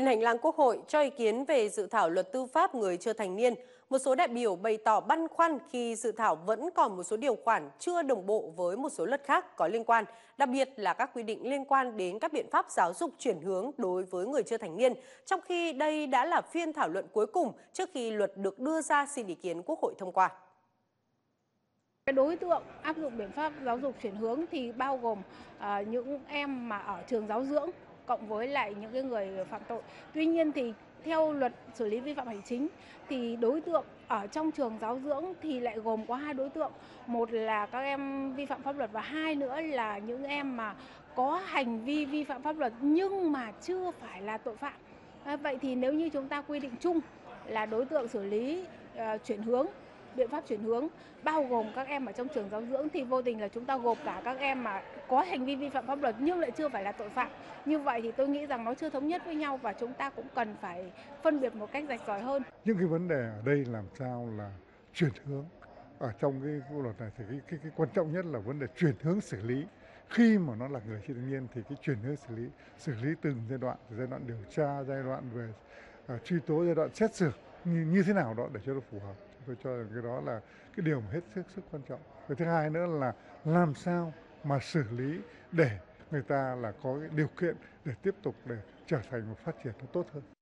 Bên hành lang Quốc hội cho ý kiến về dự thảo luật tư pháp người chưa thành niên, một số đại biểu bày tỏ băn khoăn khi dự thảo vẫn còn một số điều khoản chưa đồng bộ với một số luật khác có liên quan, đặc biệt là các quy định liên quan đến các biện pháp giáo dục chuyển hướng đối với người chưa thành niên, trong khi đây đã là phiên thảo luận cuối cùng trước khi luật được đưa ra xin ý kiến Quốc hội thông qua. Cái đối tượng áp dụng biện pháp giáo dục chuyển hướng thì bao gồm những em mà ở trường giáo dưỡng, cộng với lại những cái người phạm tội. Tuy nhiên thì theo luật xử lý vi phạm hành chính thì đối tượng ở trong trường giáo dưỡng thì lại gồm có hai đối tượng. Một là các em vi phạm pháp luật và hai nữa là những em mà có hành vi vi phạm pháp luật nhưng mà chưa phải là tội phạm. Vậy thì nếu như chúng ta quy định chung là đối tượng xử lý chuyển hướng, biện pháp chuyển hướng bao gồm các em ở trong trường giáo dưỡng thì vô tình là chúng ta gộp cả các em mà có hành vi vi phạm pháp luật nhưng lại chưa phải là tội phạm. Như vậy thì tôi nghĩ rằng nó chưa thống nhất với nhau và chúng ta cũng cần phải phân biệt một cách rạch ròi hơn. Những cái vấn đề ở đây làm sao là chuyển hướng. Ở trong cái luật này thì cái quan trọng nhất là vấn đề chuyển hướng xử lý. Khi mà nó là người chưa thành niên thì cái chuyển hướng xử lý từng giai đoạn điều tra, giai đoạn về truy tố, giai đoạn xét xử như thế nào đó để cho nó phù hợp. Tôi cho rằng cái đó là cái điều hết sức quan trọng. Cái thứ hai nữa là làm sao mà xử lý để người ta là có cái điều kiện để tiếp tục để trở thành một phát triển nó tốt hơn.